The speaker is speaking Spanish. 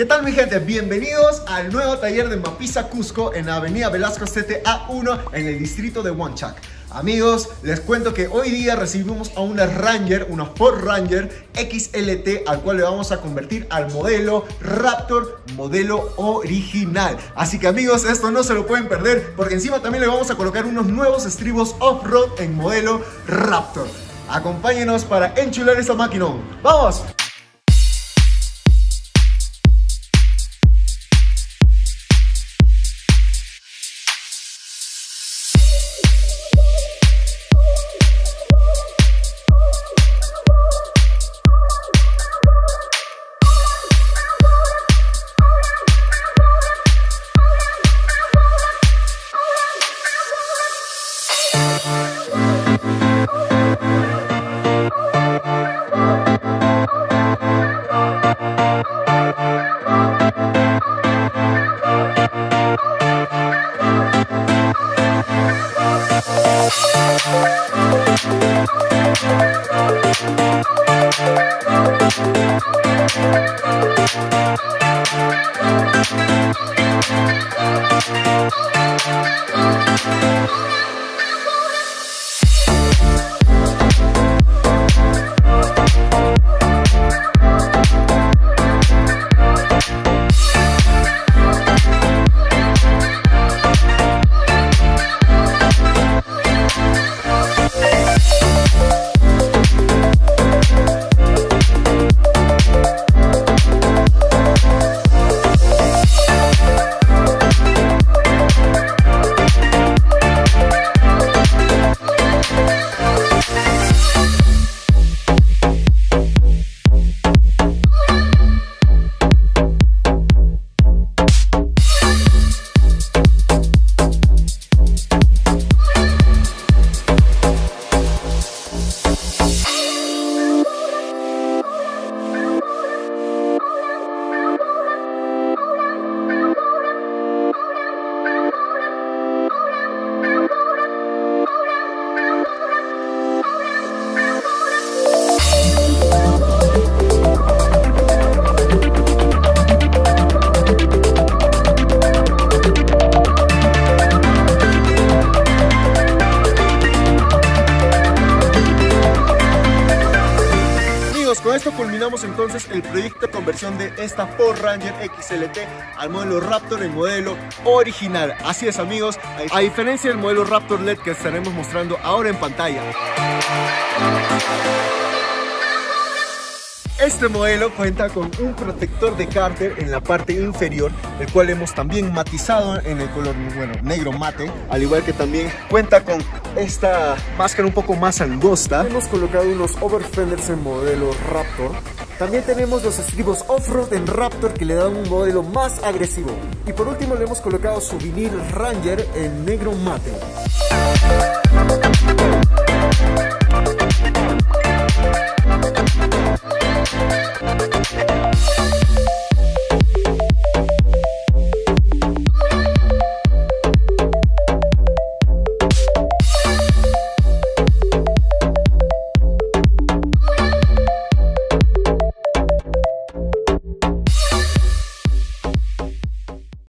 ¿Qué tal mi gente? Bienvenidos al nuevo taller de Mapisa Cusco en la avenida Velasco Astete A1 en el distrito de Wanchaq. Amigos, les cuento que hoy día recibimos a una Ranger, una Ford Ranger XLT, al cual le vamos a convertir al modelo Raptor, modelo original. Así que amigos, esto no se lo pueden perder, porque encima también le vamos a colocar unos nuevos estribos off-road en modelo Raptor. Acompáñenos para enchular esta maquinón. ¡Vamos! Con esto culminamos entonces el proyecto de conversión de esta Ford Ranger XLT al modelo Raptor, el modelo original. Así es amigos, a diferencia del modelo Raptor LED que estaremos mostrando ahora en pantalla. Este modelo cuenta con un protector de cárter en la parte inferior, el cual hemos también matizado en el color, bueno, negro mate, al igual que también cuenta con esta máscara un poco más angosta. Hemos colocado unos Overfenders en modelo Raptor. También tenemos los estribos off-road en Raptor que le dan un modelo más agresivo. Y por último le hemos colocado su vinil Ranger en negro mate.